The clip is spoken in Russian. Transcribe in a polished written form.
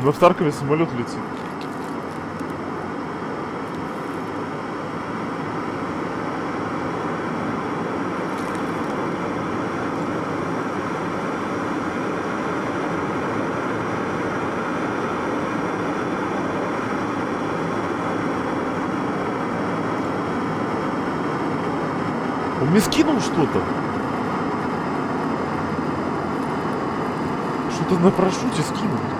У тебя в Таркове самолет летит. Он мне скинул что-то. Что-то на парашюте скинул.